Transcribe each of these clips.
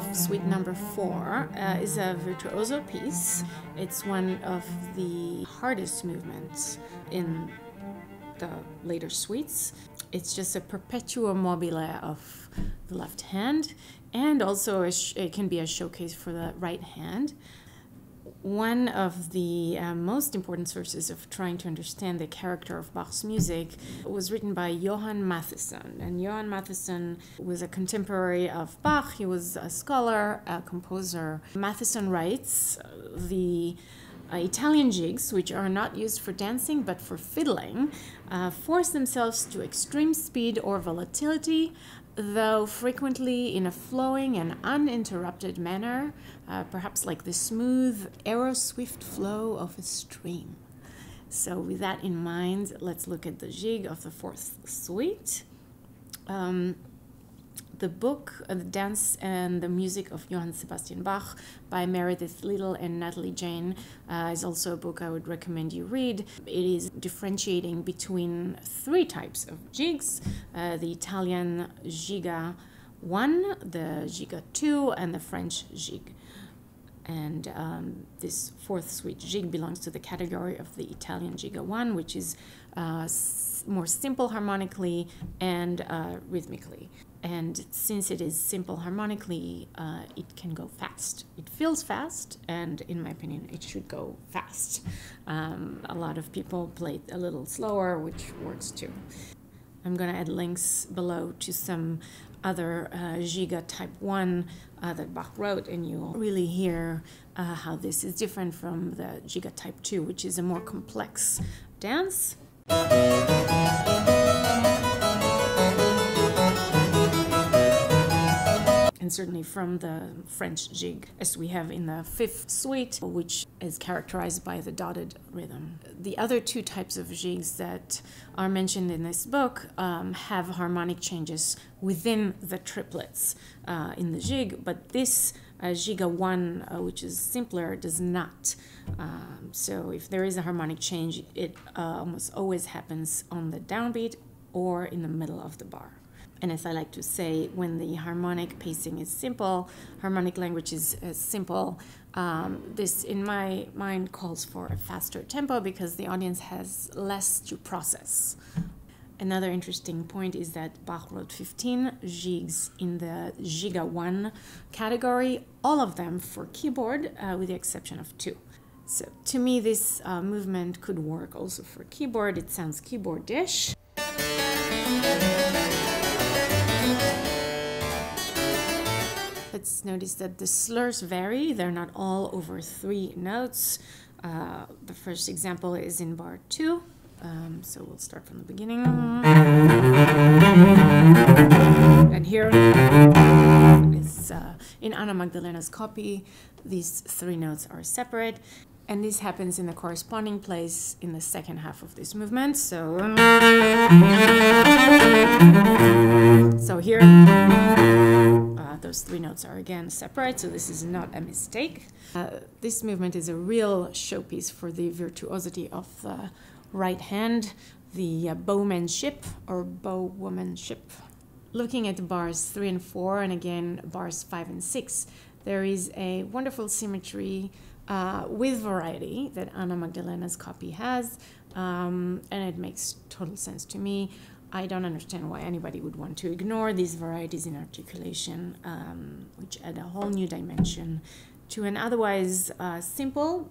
of Suite No. 4 is a virtuoso piece. It's one of the hardest movements in the later suites. It's just a perpetuum mobile of the left hand, and also it can be a showcase for the right hand. One of the most important sources of trying to understand the character of Bach's music was written by Johann Mattheson. And Johann Mattheson was a contemporary of Bach. He was a scholar, a composer. Mattheson writes the Italian gigs, which are not used for dancing but for fiddling, force themselves to extreme speed or volatility, though frequently in a flowing and uninterrupted manner, perhaps like the smooth, arrow-swift flow of a stream. So with that in mind, let's look at the Gigue of the Fourth Suite. The book, The Dance and the Music of Johann Sebastian Bach by Meredith Little and Natalie Jenne is also a book I would recommend you read. It is differentiating between three types of gigs, the Italian Gigue 1, the Gigue 2, and the French Gigue. And this fourth suite Gigue belongs to the category of the Italian Gigue 1, which is more simple harmonically and rhythmically. And since it is simple harmonically, it can go fast. It feels fast, and in my opinion, it should go fast. A lot of people play it a little slower, which works too. I'm going to add links below to some other Gigue type 1 that Bach wrote, and you'll really hear how this is different from the Gigue type 2, which is a more complex dance. And certainly from the French Gigue, as we have in the fifth suite, which is characterized by the dotted rhythm. The other two types of Gigues that are mentioned in this book have harmonic changes within the triplets in the Gigue, but this Gigue 1, which is simpler, does not. So if there is a harmonic change, it almost always happens on the downbeat or in the middle of the bar. And as I like to say, when the harmonic pacing is simple, harmonic language is simple, this in my mind calls for a faster tempo because the audience has less to process. Another interesting point is that Bach wrote 15 Gigues in the Gigue 1 category, all of them for keyboard with the exception of 2. So to me this movement could work also for keyboard. It sounds keyboardish. Let's notice that the slurs vary. They're not all over 3 notes. The first example is in bar 2. So we'll start from the beginning. And here is in Anna Magdalena's copy, these 3 notes are separate. And this happens in the corresponding place in the second half of this movement. So here. Those 3 notes are again separate, so this is not a mistake. This movement is a real showpiece for the virtuosity of the right hand, the bowmanship or bowwomanship. Looking at bars 3 and 4, and again bars 5 and 6, there is a wonderful symmetry with variety that Anna Magdalena's copy has, and it makes total sense to me. I don't understand why anybody would want to ignore these varieties in articulation, which add a whole new dimension to an otherwise simple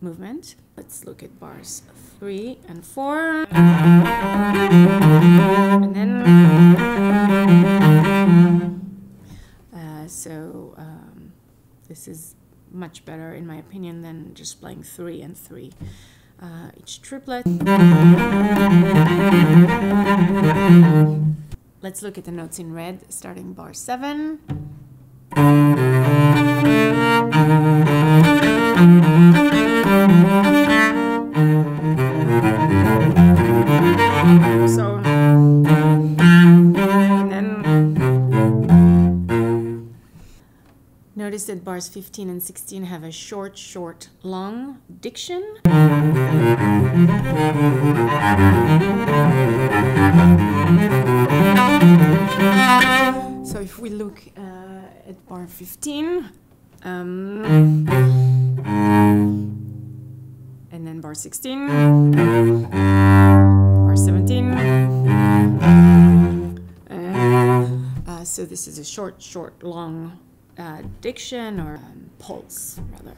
movement. Let's look at bars 3 and 4. And then, this is much better, in my opinion, than just playing 3 and 3. Each triplet. Let's look at the notes in red, starting bar 7. So, and then notice that bars 15 and 16 have a short, short, long diction. So if we look at bar 15, and then bar 16, bar 17. So this is a short, long diction or pulse, rather.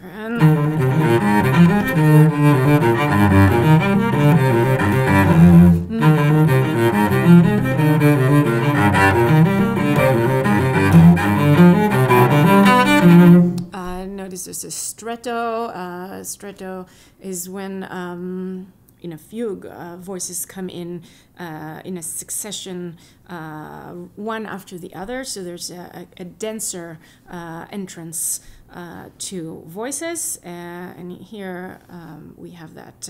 Notice there's a stretto. Stretto is when in a fugue, voices come in a succession, one after the other. So there's a denser entrance to voices, and here we have that.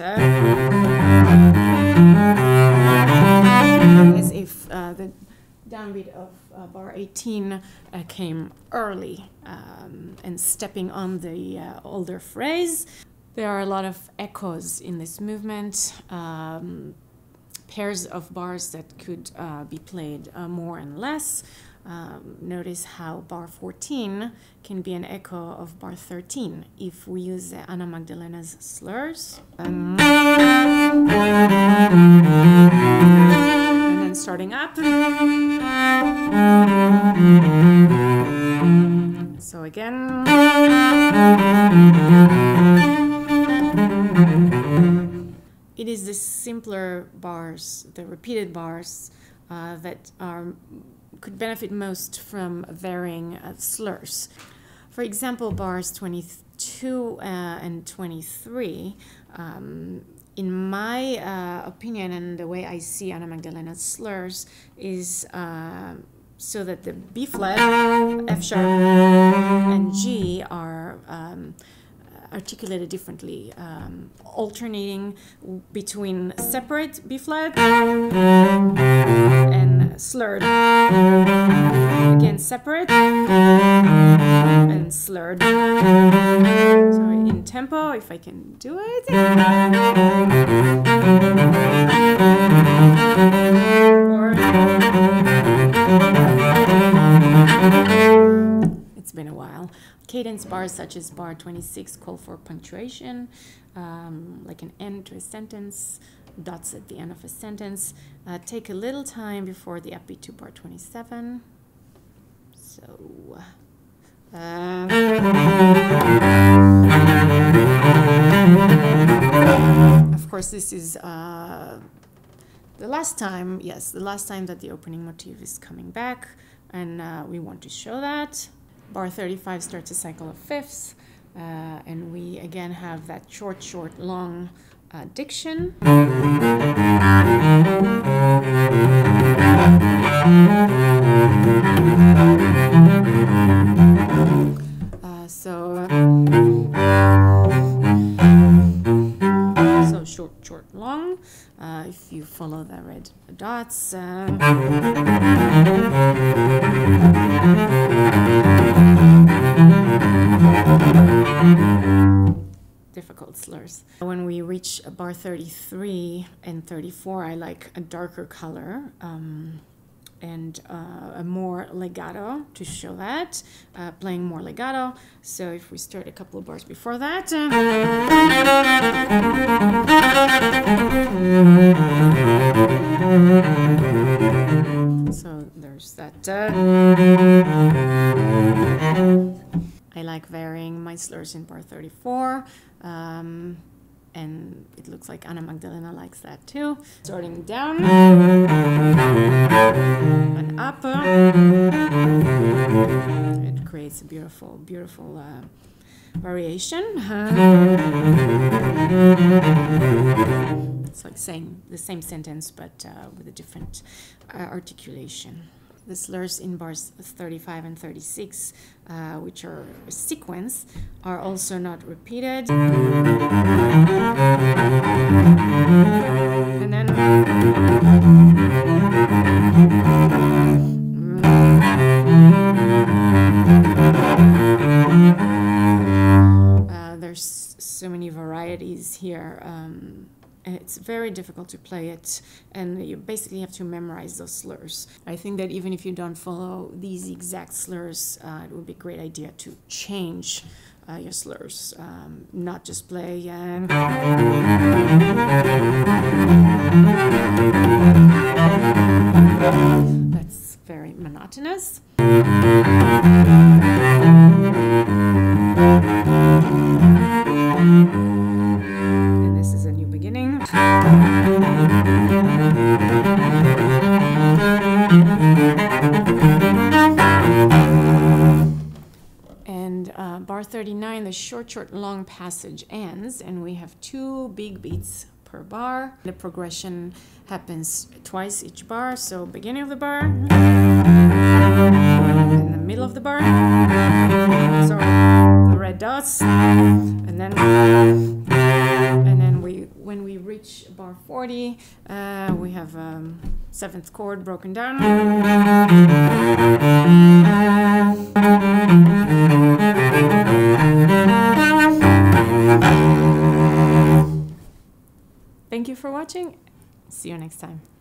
As if the downbeat of bar 18 came early and stepping on the older phrase. There are a lot of echoes in this movement, pairs of bars that could be played more and less. Notice how bar 14 can be an echo of bar 13 if we use Anna Magdalena's slurs. And then starting up. So again. It is the simpler bars, the repeated bars, that could benefit most from varying slurs. For example, bars 22 and 23, in my opinion and the way I see Anna Magdalena's slurs, is so that the B flat, F sharp, and G are articulated differently, alternating between separate B flat and slurred, again separate and slurred. So in tempo, if I can do it, it's been a while. Cadence bars such as bar 26 call for punctuation, like an end to a sentence, dots at the end of a sentence. Take a little time before the upbeat to bar 27. So, of course, this is the last time, yes, the last time that the opening motif is coming back, and we want to show that. Bar 35 starts a cycle of fifths, and we again have that short, long diction. So short, long. If you follow the red dots. Difficult slurs. When we reach bar 33 and 34, I like a darker color and a more legato to show that, playing more legato. So if we start a couple of bars before that. So there's that. I like varying my slurs in bar 34, and it looks like Anna Magdalena likes that too. Starting down and up, it creates a beautiful variation. It's like saying the same sentence but with a different articulation. The slurs in bars 35 and 36, which are a sequence, are also not repeated. And then there's so many varieties here. It's very difficult to play it, and you basically have to memorize those slurs. I think that even if you don't follow these exact slurs, it would be a great idea to change your slurs, not just play and... That's very monotonous. And this is a new beginning. And bar 39, the short, long passage ends, and we have two big beats per bar. The progression happens twice each bar, so beginning of the bar, in the middle of the bar, so the red dots, and then when we reach bar 40, we have a seventh chord broken down. Thank you for watching. See you next time.